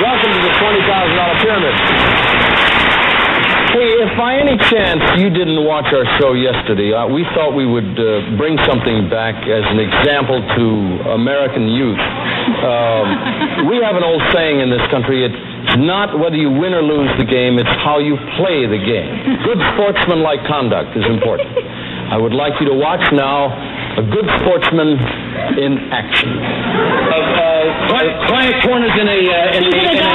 Welcome to the $20,000 Pyramid. Hey, if by any chance you didn't watch our show yesterday, we thought we would bring something back as an example to American youth. We have an old saying in this country, it's not whether you win or lose the game, it's how you play the game. Good sportsmanlike conduct is important. I would like you to watch now a good sportsman in action. Quiet corners in a